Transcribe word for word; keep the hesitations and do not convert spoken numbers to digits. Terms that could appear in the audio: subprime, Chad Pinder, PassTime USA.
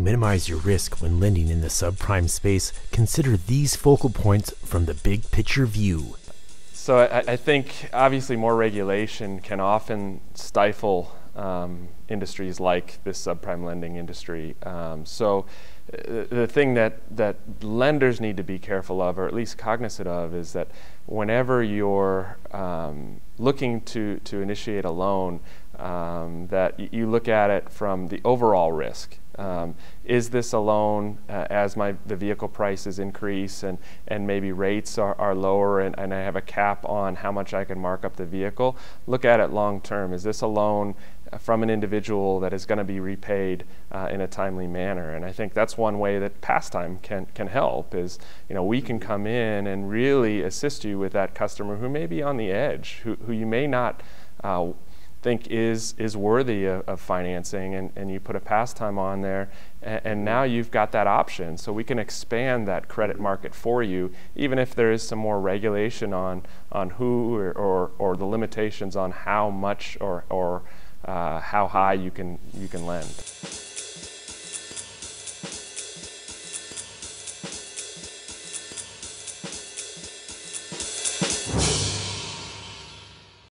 To minimize your risk when lending in the subprime space, consider these focal points from the big picture view. So I, I think obviously more regulation can often stifle um, industries like this subprime lending industry. Um, so uh, the thing that, that lenders need to be careful of, or at least cognizant of, is that whenever you're um, looking to, to initiate a loan, um, that you look at it from the overall risk. Um, is this a loan uh, as my the vehicle prices increase and and maybe rates are, are lower and, and I have a cap on how much I can mark up the vehicle? Look at it long term. Is this a loan from an individual that is going to be repaid uh, in a timely manner? And I think that's one way that PassTime can can help is, you know, we can come in and really assist you with that customer who may be on the edge, who, who you may not uh, think is is worthy of, of financing, and, and you put a PassTime on there, and, and now you've got that option. So we can expand that credit market for you, even if there is some more regulation on on who or or, or the limitations on how much or or uh, how high you can you can lend.